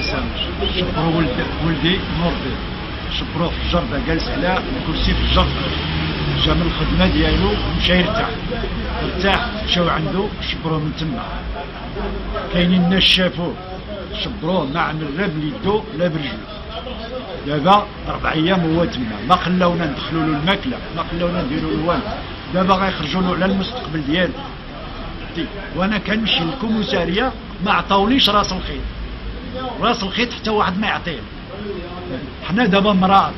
عسل شبرو ولدي مرضي شبرو في الجردة جالس على الكرسي في الجردة جا من الخدمة ديالو مشى يرتاح ارتاح مشاو عندو شبرو من تما كاينين الناس شافوه شبروه ما عمل لا بليدو لا برجلو دابا 4 أيام هو تما ما خلاونا ندخلو له الماكلة ما خلاونا نديرو له والو دابا غيخرجوا له على المستقبل ديالو وانا كنمشي للكوميسارية ما عطاوليش راس الخيط راس الخيط حتى واحد ما يعطيه حنا دابا مرار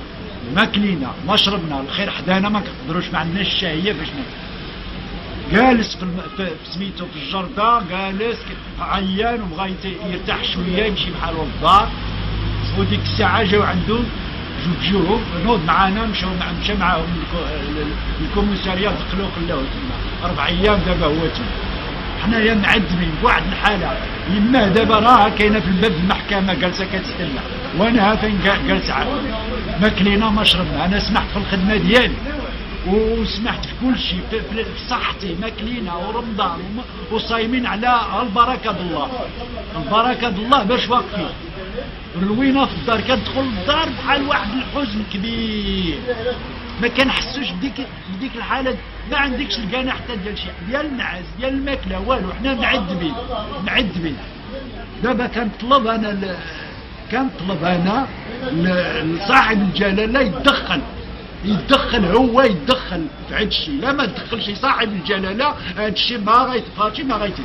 ما كلينا ما شربنا الخير حدانا ما كنقدروش ما عندناش الشهيه باش جالس في سميتو في الجرده جالس عيان وبغى يرتاح شويه يمشي بحالو للدار وديك الساعه جاو عندو جوج جيوهم نوض معانا مشى معاهم الكوميساريه دخلو خلاوه تما 4 أيام دابا هو تما حنايا معذبين بواحد الحاله يما دابا راه كاينه في الباب المحكمه جالسه كتستنى وانا فين جالس عارف ما كلينا ما شربنا انا سمحت في الخدمه ديالي وسمحت في كل شيء في صحتي ما كلينا ورمضان وصايمين على البركه ديال الله البركه ديال الله باش واقفين روينا في الدار كتدخل للدار بحال واحد الحزن كبير ما كنحسوش بديك الحاله ما عندكش الكانه حتى ديال شي ديال النعاس ديال الماكله والو حنا معذبين دابا كنطلب انا صاحب الجلاله يتدخل هو يتدخل في هذا الشيء لا ما تدخلش صاحب الجلاله هذا الشيء ما غيتفاتش ما غيتدير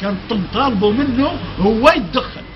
كنطلبوا منه هو يتدخل